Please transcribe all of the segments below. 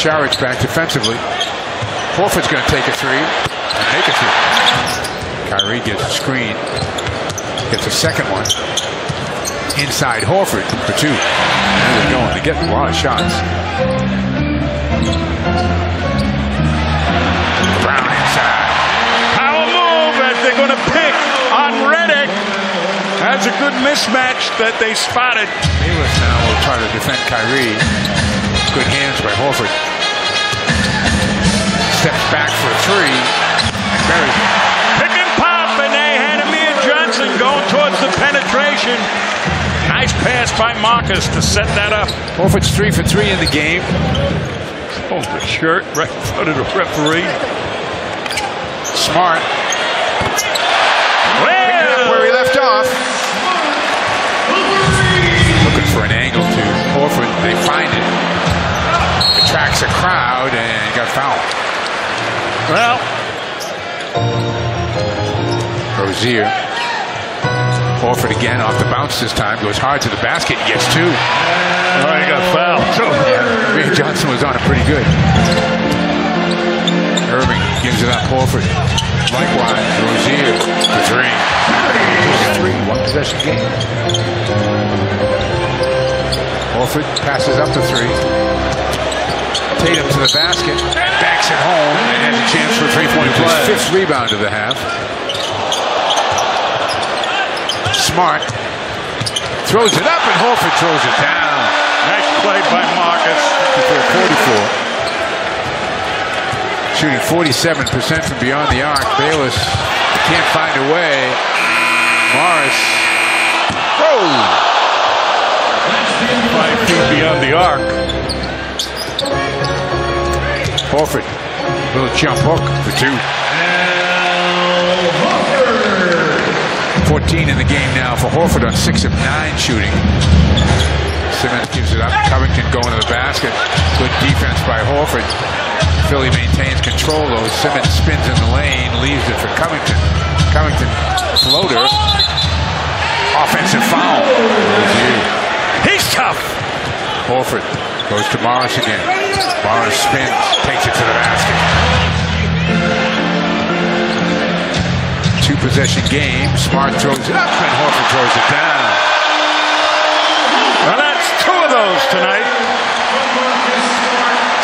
Sharick's back defensively. Horford's going to take a three. Make a three. Kyrie gets a screen. Gets a second one. Inside Horford for two. And they're going to get a lot of shots. Brown inside. Power move as they're going to pick on Redick. That's a good mismatch that they spotted. Bayless now will try to defend Kyrie. Good hands by Horford. Steps back for three. And buries it. Pick and pop, and they had Amir Johnson going towards the penetration. Nice pass by Marcus to set that up. Horford's 3 for 3 in the game. Pulls the shirt right in front of the referee. Smart. Well, picking up where he left off. Looking for an angle to Horford. They find it. Attracts a crowd and got fouled. Well. Rozier. Horford again off the bounce this time. Goes hard to the basket. He gets two. Oh, he got fouled. Yeah, Ray Johnson was on it pretty good. Irving gives it up. Horford. Likewise, Rozier for three. 3-1 possession game. Horford passes up to three. Tatum to the basket. Backs it home. And has a chance for a three-point play. Fifth rebound of the half. Smart throws it up, and Horford throws it down. Nice play by Marcus. 44. Shooting 47% from beyond the arc. Bayless can't find a way. Morris. Oh! 5 feet beyond the arc. Horford. Little jump hook for two. 14 in the game now for Horford on 6 of 9 shooting. Simmons gives it up. Covington going to the basket. Good defense by Horford. Philly maintains control though. Simmons spins in the lane, leaves it for Covington. Covington floater. Offensive foul. He's tough. Horford goes to Morris again. Morris spins, takes it to the basket. 2-possession game. Smart throws it up, and Horford throws it down. Well, that's two of those tonight.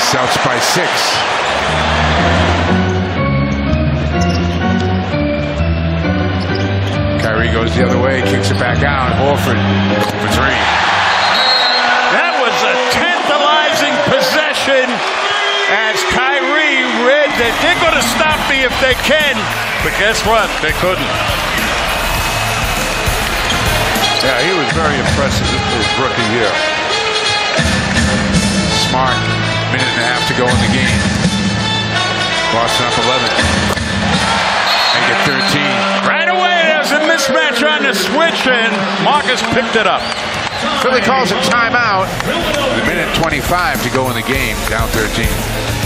Celtics by 6. Kyrie goes the other way, kicks it back out. Horford for three. That was a tantalizing possession as Kyrie read that they're going to stop me if they can. But guess what? They couldn't. Yeah, he was very impressive his rookie year. Smart. Minute and a half to go in the game. Boston up 11. Make it 13. Right away, there's a mismatch on the switch, and Marcus picked it up. Philly calls a timeout. The minute 25 to go in the game. Down 13.